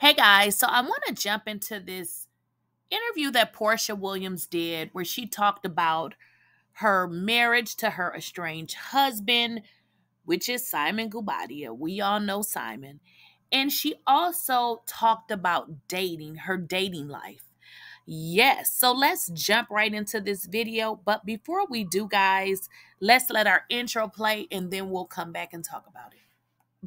Hey guys, so I want to jump into this interview that Porsha Williams did where she talked about her marriage to her estranged husband, which is Simon Guobadia. We all know Simon. And she also talked about dating, her dating life. Yes, so let's jump right into this video. But before we do, guys, let's let our intro play and then we'll come back and talk about it.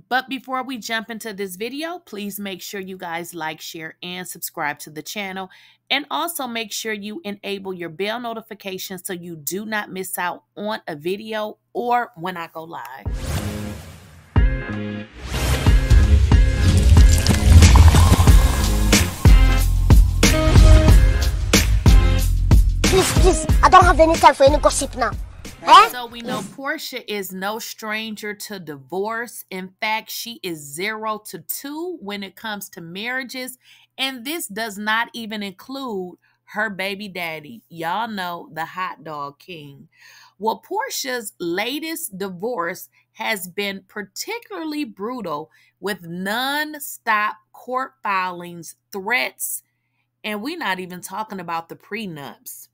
But before we jump into this video, please make sure you guys like, share, and subscribe to the channel. And also make sure you enable your bell notifications so you do not miss out on a video or when I go live. Please, please, I don't have any time for any gossip now. So we know Porsha is no stranger to divorce. In fact, she is 0 to 2 when it comes to marriages. And this does not even include her baby daddy. Y'all know, the hot dog king. Well, Porsha's latest divorce has been particularly brutal with non-stop court filings, threats, and we're not even talking about the prenups.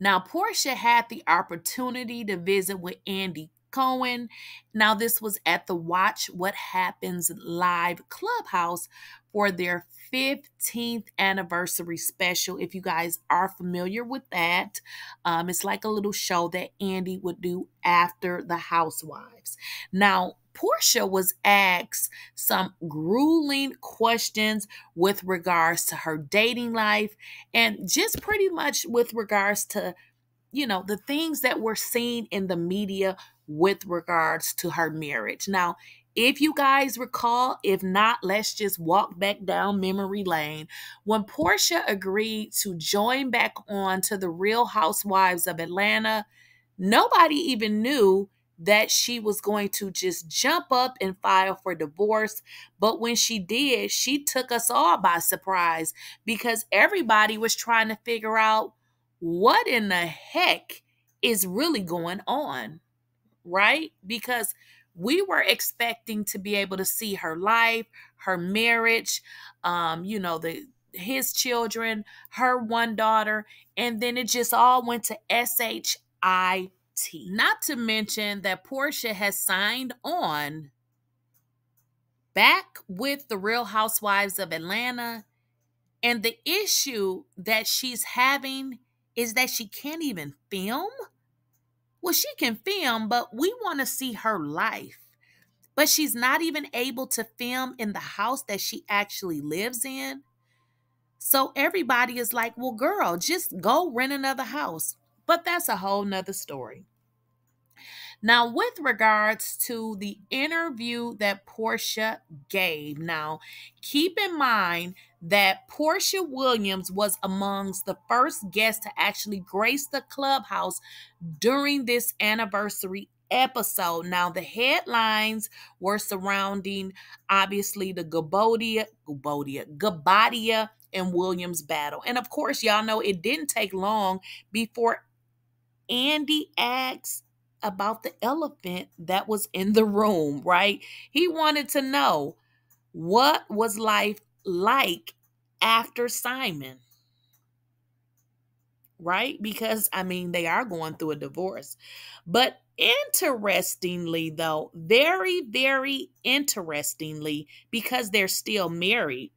Now, Porsha had the opportunity to visit with Andy Cohen. Now, this was at the Watch What Happens Live Clubhouse for their 15th anniversary special. If you guys are familiar with that, it's like a little show that Andy would do after the Housewives. Now, Porsha was asked some grueling questions with regards to her dating life and just pretty much with regards to, you know, the things that were seen in the media with regards to her marriage. Now, if you guys recall, if not, let's just walk back down memory lane. When Porsha agreed to join back on to the Real Housewives of Atlanta, nobody even knew that she was going to just jump up and file for divorce. But when she did, she took us all by surprise because everybody was trying to figure out what in the heck is really going on, right? Because we were expecting to be able to see her life, her marriage, you know, his children, her one daughter, and then it just all went to shit. Not to mention that Porsha has signed on back with the Real Housewives of Atlanta. And the issue that she's having is that she can't even film. Well, she can film, but we want to see her life. But she's not even able to film in the house that she actually lives in. So everybody is like, well, girl, just go rent another house. But that's a whole nother story. Now, with regards to the interview that Porsha gave, now, keep in mind that Porsha Williams was amongst the first guests to actually grace the clubhouse during this anniversary episode. Now, the headlines were surrounding, obviously, the Guobadia and Williams battle. And, of course, y'all know it didn't take long before Andy asked about the elephant that was in the room, right? He wanted to know, what was life like after Simon, right? Because, I mean, they are going through a divorce. But interestingly, though, very, very interestingly, because they're still married,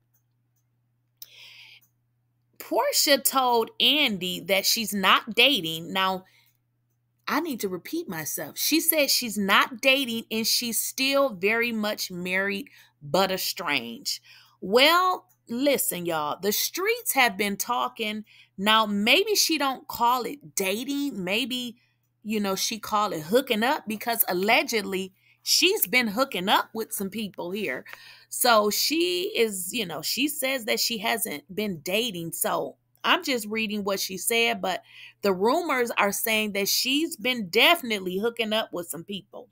Porsha told Andy that she's not dating. Now, I need to repeat myself. She said she's not dating and she's still very much married but estranged. Well, listen, y'all, the streets have been talking. Now, maybe she don't call it dating. Maybe, you know, she call it hooking up because allegedly she's been hooking up with some people here. So she is, you know, she says that she hasn't been dating. So I'm just reading what she said, but the rumors are saying that she's been definitely hooking up with some people.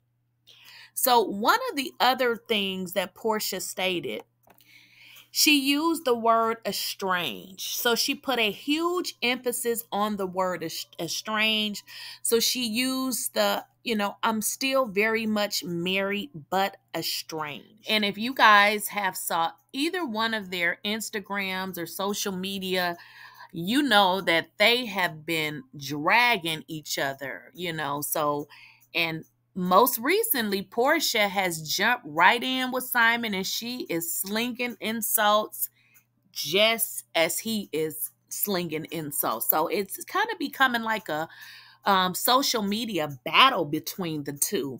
So one of the other things that Porsha stated, She used the word estranged. So she put a huge emphasis on the word estranged. So she used the, you know, I'm still very much married, but estranged. And if you guys have saw either one of their Instagrams or social media, you know that they have been dragging each other, you know, so, and most recently, Porsha has jumped right in with Simon, and she is slinging insults just as he is slinging insults. So it's kind of becoming like a social media battle between the two.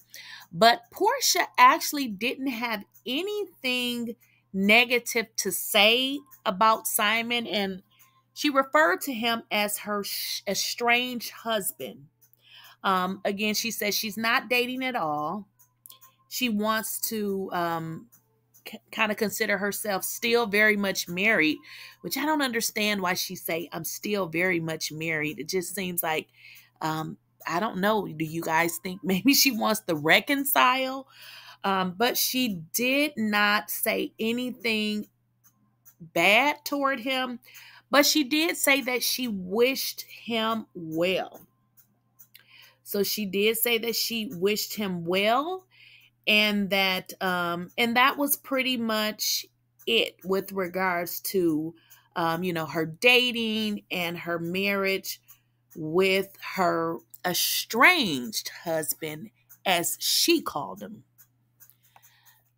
But Porsha actually didn't have anything negative to say about Simon, and she referred to him as her estranged husband. Again, she says she's not dating at all. She wants to kind of consider herself still very much married, which I don't understand why she say I'm still very much married. It just seems like, I don't know. Do you guys think maybe she wants to reconcile? But she did not say anything bad toward him, but she did say that she wished him well. So she did say that she wished him well, and that was pretty much it with regards to, you know, her dating and her marriage with her estranged husband, as she called him.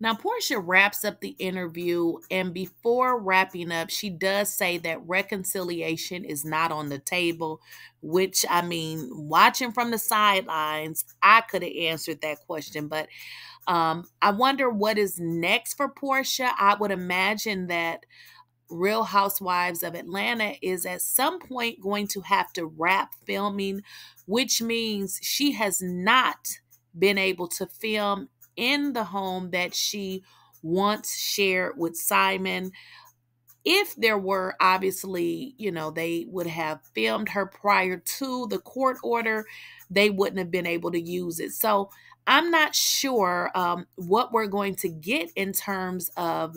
Now, Porsha wraps up the interview, and before wrapping up, she does say that reconciliation is not on the table, which, I mean, watching from the sidelines, I could have answered that question, but I wonder what is next for Porsha. I would imagine that Real Housewives of Atlanta is at some point going to have to wrap filming, which means she has not been able to film in the home that she once shared with Simon. If there were, obviously, you know, they would have filmed her prior to the court order. They wouldn't have been able to use it. So I'm not sure what we're going to get in terms of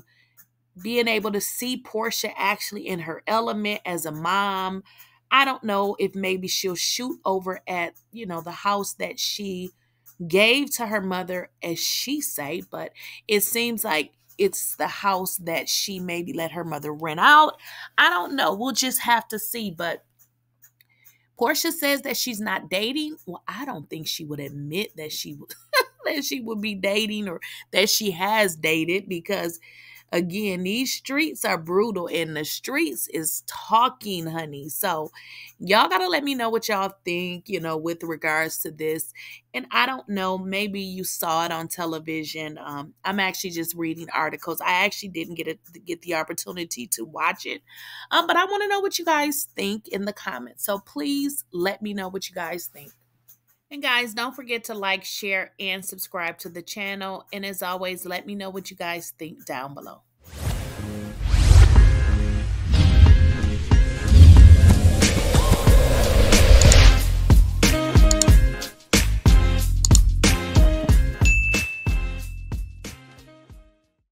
being able to see Porsha actually in her element as a mom. I don't know if maybe she'll shoot over at, you know, the house that she gave to her mother, as she say, but it seems like it's the house that she maybe let her mother rent out. I don't know. We'll just have to see. But Porsha says that she's not dating. Well, I don't think she would admit that she that she would be dating or that she has dated, because again, these streets are brutal and the streets is talking, honey. So y'all got to let me know what y'all think, you know, with regards to this. And I don't know, maybe you saw it on television. I'm actually just reading articles. I actually didn't get the opportunity to watch it. But I want to know what you guys think in the comments. So please let me know what you guys think. And guys, don't forget to like, share, and subscribe to the channel. And as always, let me know what you guys think down below.